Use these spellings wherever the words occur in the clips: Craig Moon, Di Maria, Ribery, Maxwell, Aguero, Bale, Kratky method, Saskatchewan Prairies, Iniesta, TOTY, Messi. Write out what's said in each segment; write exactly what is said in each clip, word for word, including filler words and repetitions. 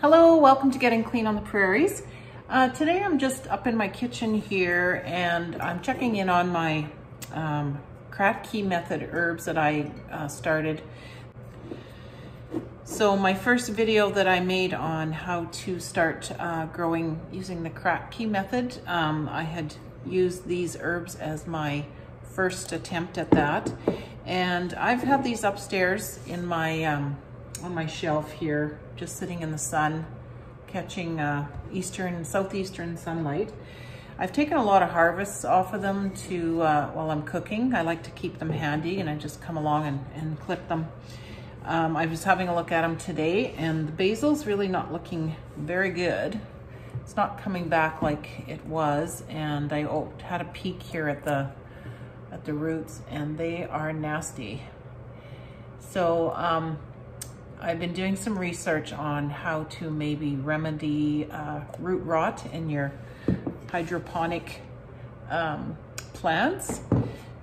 Hello, welcome to Getting Clean on the Prairies. Uh, today I'm just up in my kitchen here and I'm checking in on my um, Kratky method herbs that I uh, started. So my first video that I made on how to start uh, growing using the Kratky method, um, I had used these herbs as my first attempt at that. And I've had these upstairs in my um, on my shelf here, just sitting in the sun, catching uh, eastern, southeastern sunlight. I've taken a lot of harvests off of them to uh, while I'm cooking. I like to keep them handy, and I just come along and, and clip them. Um, I was having a look at them today, and the basil's really not looking very good. It's not coming back like it was, and I oh, had a peek here at the at the roots, and they are nasty. So um, I've been doing some research on how to maybe remedy uh, root rot in your hydroponic um, plants.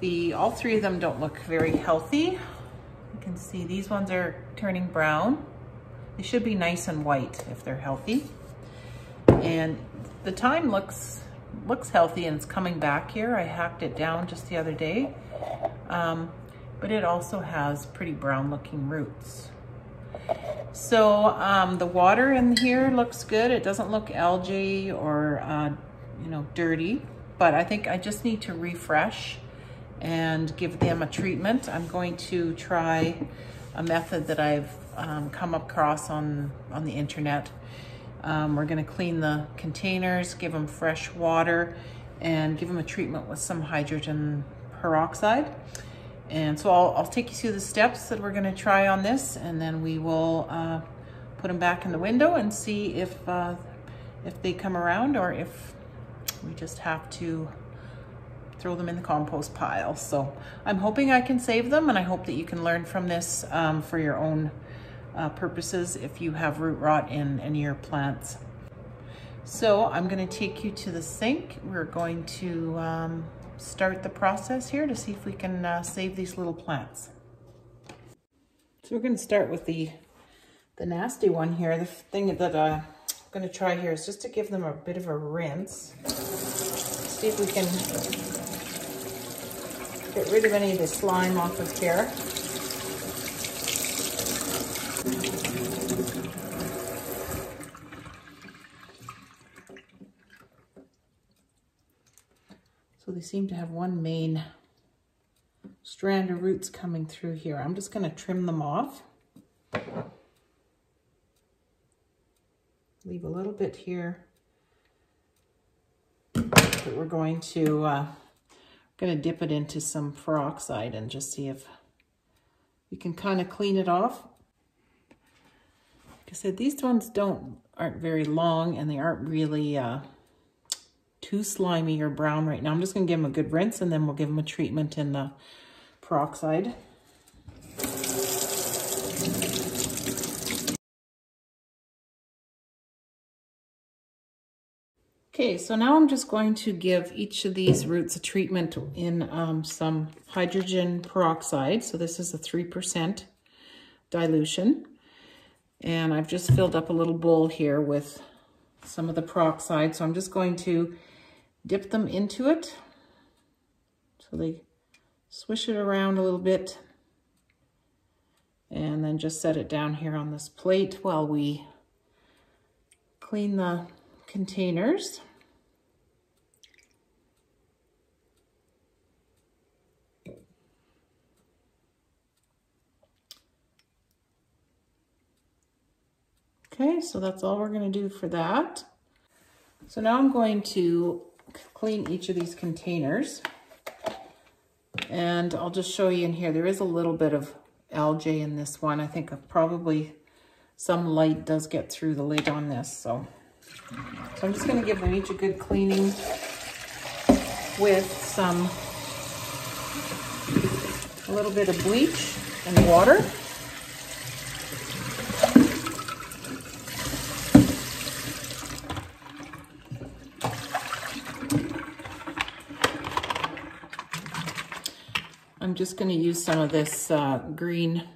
The all three of them don't look very healthy. You can see these ones are turning brown. They should be nice and white if they're healthy. And the thyme looks looks healthy and it's coming back here. I hacked it down just the other day, um, but it also has pretty brown looking roots. So um, the water in here looks good. It doesn't look algae or uh, you know, dirty, but I think I just need to refresh and give them a treatment. I'm going to try a method that I've um, come across on, on the internet. Um, we're gonna clean the containers, give them fresh water, and give them a treatment with some hydrogen peroxide. And so I'll, I'll take you through the steps that we're gonna try on this, and then we will uh, put them back in the window and see if, uh, if they come around or if we just have to throw them in the compost pile. So I'm hoping I can save them, and I hope that you can learn from this um, for your own uh, purposes if you have root rot in any of your plants. So I'm gonna take you to the sink. We're going to um, start the process here to see if we can uh, save these little plants. So we're going to start with the the nasty one here. The thing that uh, I'm going to try here is just to give them a bit of a rinse. See if we can get rid of any of the slime off of here. They seem to have one main strand of roots coming through here. I'm just going to trim them off. Leave a little bit here that we're going to uh, going to dip it into some peroxide and just see if we can kind of clean it off. Like I said, these ones don't aren't very long, and they aren't really uh, too slimy or brown right now. I'm just gonna give them a good rinse, and then we'll give them a treatment in the peroxide. Okay, so now I'm just going to give each of these roots a treatment in um, some hydrogen peroxide. So this is a three percent dilution. And I've just filled up a little bowl here with some of the peroxide. So I'm just going to dip them into it. So they swish it around a little bit, and then just set it down here on this plate while we clean the containers. Okay, so that's all we're going to do for that. So now I'm going to clean each of these containers, and I'll just show you in here. There is a little bit of algae in this one. I think probably some light does get through the lid on this. So, so I'm just going to give them each a good cleaning with some, a little bit of bleach and water. I'm just going to use some of this uh, green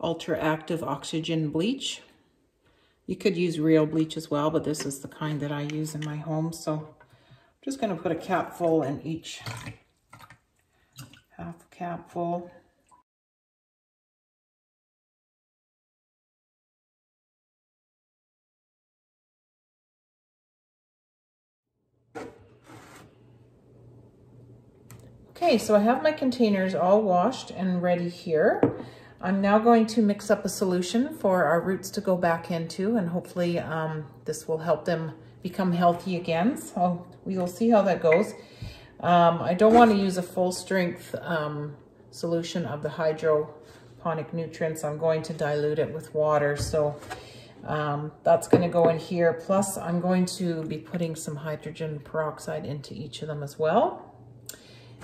ultra active oxygen bleach You could use real bleach as well, but this is the kind that I use in my home. So I'm just going to put a capful in each, half a capful. Okay, so I have my containers all washed and ready here. I'm now going to mix up a solution for our roots to go back into, and hopefully um, this will help them become healthy again. So we will see how that goes. Um, I don't want to use a full strength um, solution of the hydroponic nutrients. I'm going to dilute it with water. So um, that's going to go in here. Plus I'm going to be putting some hydrogen peroxide into each of them as well.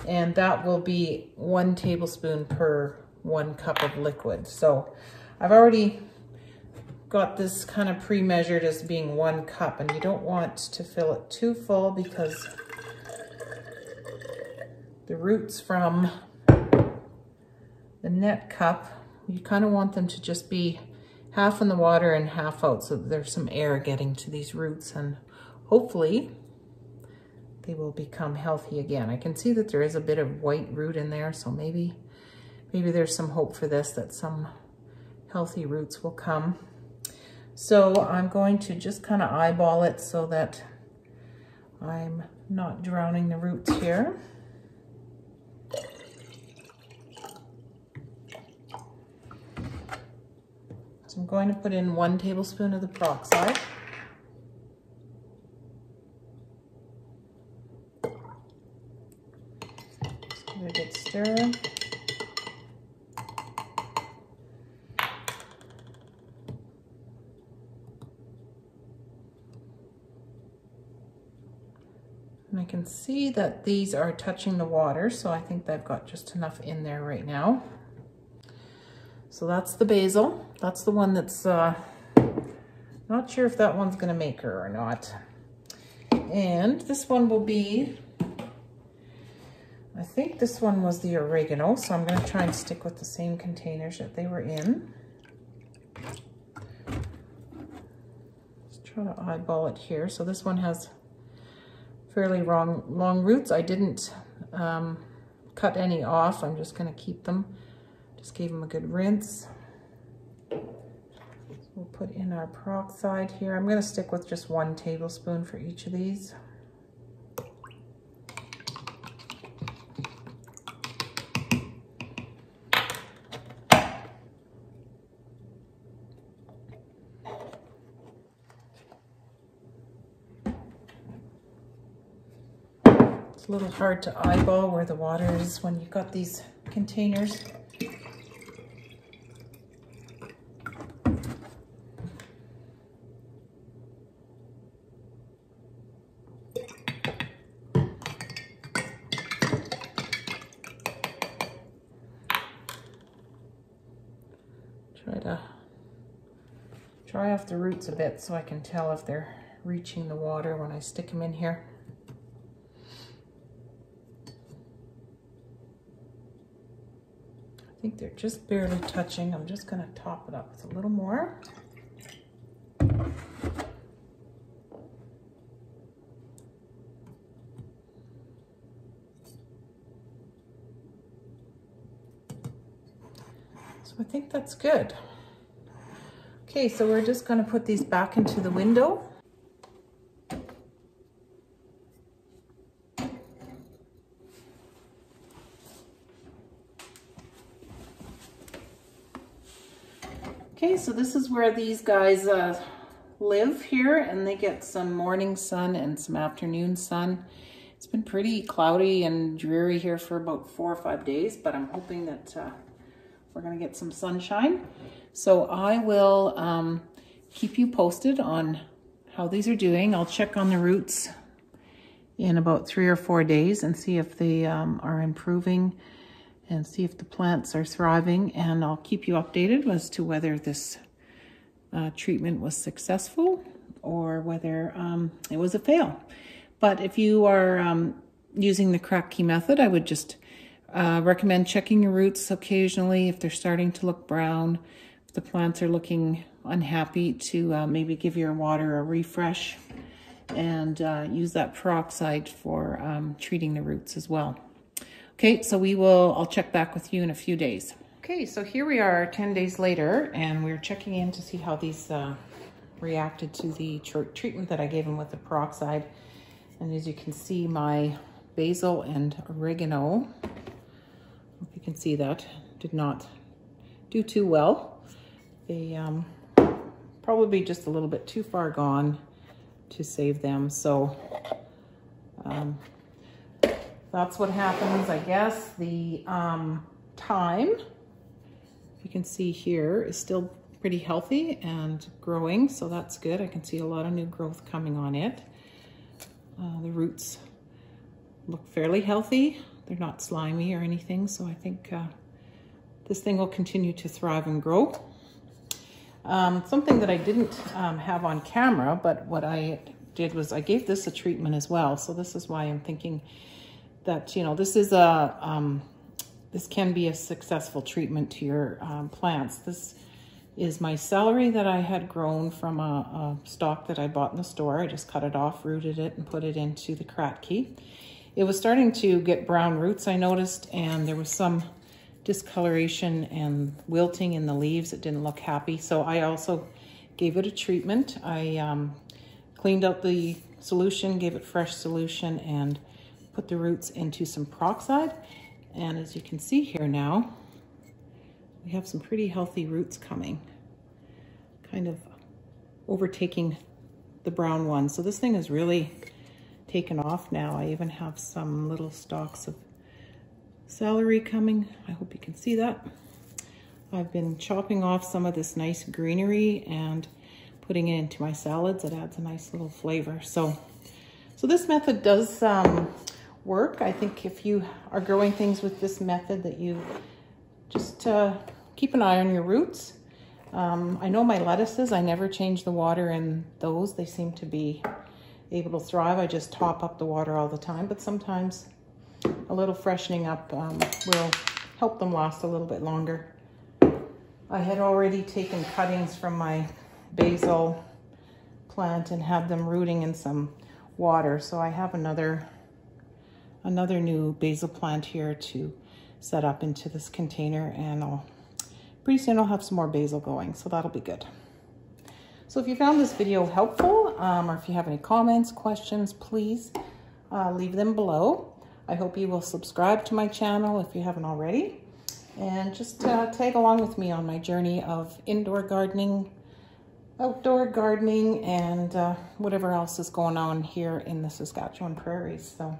And that will be one tablespoon per one cup of liquid. So I've already got this kind of pre-measured as being one cup, and you don't want to fill it too full because the roots from the net cup, you kind of want them to just be half in the water and half out so that there's some air getting to these roots, and hopefully they will become healthy again. I can see that there is a bit of white root in there, so maybe maybe there's some hope for this, that some healthy roots will come. So I'm going to just kind of eyeball it so that I'm not drowning the roots here. So I'm going to put in one tablespoon of the peroxide. A good stir. And I can see that these are touching the water, so I think they've got just enough in there right now. So that's the basil. That's the one that's uh, not sure if that one's going to make her or not. And this one will be, I think this one was the oregano, so I'm going to try and stick with the same containers that they were in. Let's try to eyeball it here. So this one has fairly long, long roots. I didn't um, cut any off. I'm just going to keep them. Just gave them a good rinse. So we'll put in our peroxide here. I'm going to stick with just one tablespoon for each of these. It's a little hard to eyeball where the water is when you've got these containers. Try to dry off the roots a bit so I can tell if they're reaching the water when I stick them in here. I think they're just barely touching. I'm just going to top it up with a little more. So I think that's good. Okay, so we're just going to put these back into the window. Okay, so this is where these guys uh, live here, and they get some morning sun and some afternoon sun. It's been pretty cloudy and dreary here for about four or five days, but I'm hoping that uh, we're going to get some sunshine. So I will um, keep you posted on how these are doing. I'll check on the roots in about three or four days and see if they um, are improving, and see if the plants are thriving, and I'll keep you updated as to whether this uh, treatment was successful or whether um, it was a fail. But if you are um, using the Kratky method, I would just uh, recommend checking your roots occasionally if they're starting to look brown, if the plants are looking unhappy to uh, maybe give your water a refresh and uh, use that peroxide for um, treating the roots as well. Okay, so we will, I'll check back with you in a few days. Okay, so here we are ten days later, and we're checking in to see how these uh, reacted to the tr treatment that I gave them with the peroxide. And as you can see, my basil and oregano, hope you can see that, did not do too well. They um, probably just a little bit too far gone to save them. So um, that's what happens, I guess. The um, thyme, you can see here, is still pretty healthy and growing, so that's good. I can see a lot of new growth coming on it. Uh, the roots look fairly healthy. They're not slimy or anything, so I think uh, this thing will continue to thrive and grow. Um, something that I didn't um, have on camera, but what I did was I gave this a treatment as well. So this is why I'm thinking that, you know, this is a, um, this can be a successful treatment to your um, plants. This is my celery that I had grown from a, a stalk that I bought in the store. I just cut it off, rooted it, and put it into the Kratky. It was starting to get brown roots, I noticed, and there was some discoloration and wilting in the leaves. It didn't look happy. So I also gave it a treatment. I um, cleaned out the solution, gave it fresh solution, and put the roots into some peroxide. And as you can see here now, we have some pretty healthy roots coming, kind of overtaking the brown one. So this thing is really taken off now. I even have some little stalks of celery coming. I hope you can see that. I've been chopping off some of this nice greenery and putting it into my salads. It adds a nice little flavor. So, so this method does um, work. I think if you are growing things with this method, that you just uh, keep an eye on your roots. Um, I know my lettuces, I never change the water in those. They seem to be able to thrive. I just top up the water all the time, but sometimes a little freshening up um, will help them last a little bit longer. I had already taken cuttings from my basil plant and had them rooting in some water. So I have another, another new basil plant here to set up into this container, and I'll, pretty soon I'll have some more basil going. So that'll be good. So if you found this video helpful, um, or if you have any comments, questions, please uh, leave them below. I hope you will subscribe to my channel if you haven't already, and just uh, tag along with me on my journey of indoor gardening, outdoor gardening, and uh, whatever else is going on here in the Saskatchewan prairies. So